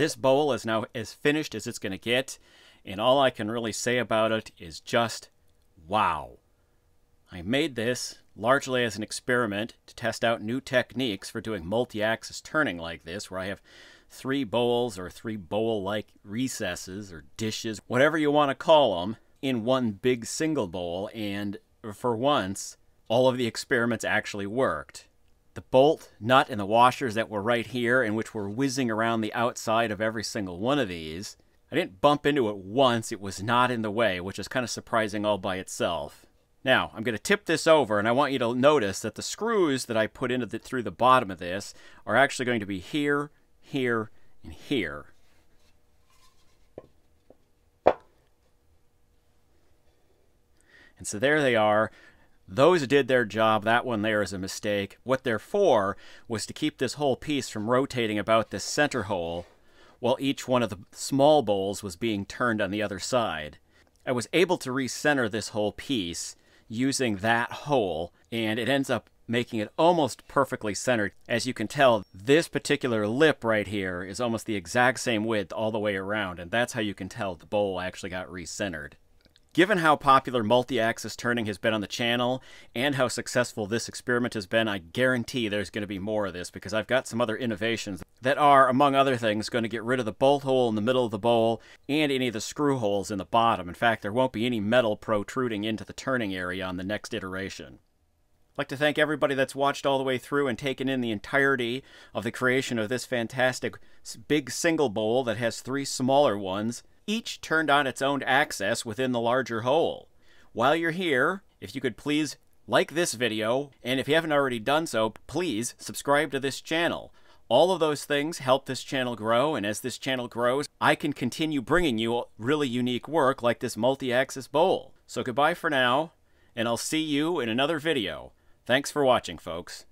This bowl is now as finished as it's going to get, and all I can really say about it is just wow. I made this largely as an experiment to test out new techniques for doing multi-axis turning like this, where I have three bowls or three bowl-like recesses or dishes, whatever you want to call them, in one big single bowl, and for once, all of the experiments actually worked. The bolt, nut, and the washers that were right here and which were whizzing around the outside of every single one of these, I didn't bump into it once. It was not in the way, which is kind of surprising all by itself. Now, I'm going to tip this over, and I want you to notice that the screws that I put into through the bottom of this are actually going to be here, here, and here. And so there they are. Those did their job. That one there is a mistake. What they're for was to keep this whole piece from rotating about this center hole while each one of the small bowls was being turned on the other side. I was able to recenter this whole piece using that hole, and it ends up making it almost perfectly centered. As you can tell, this particular lip right here is almost the exact same width all the way around, and that's how you can tell the bowl actually got recentered. Given how popular multi-axis turning has been on the channel and how successful this experiment has been, I guarantee there's going to be more of this, because I've got some other innovations that are, among other things, going to get rid of the bolt hole in the middle of the bowl and any of the screw holes in the bottom. In fact, there won't be any metal protruding into the turning area on the next iteration. I'd like to thank everybody that's watched all the way through and taken in the entirety of the creation of this fantastic big single bowl that has three smaller ones, each turned on its own axis within the larger hole. While you're here, if you could please like this video, and if you haven't already done so, please subscribe to this channel. All of those things help this channel grow, and as this channel grows, I can continue bringing you really unique work like this multi-axis bowl. So goodbye for now, and I'll see you in another video. Thanks for watching, folks.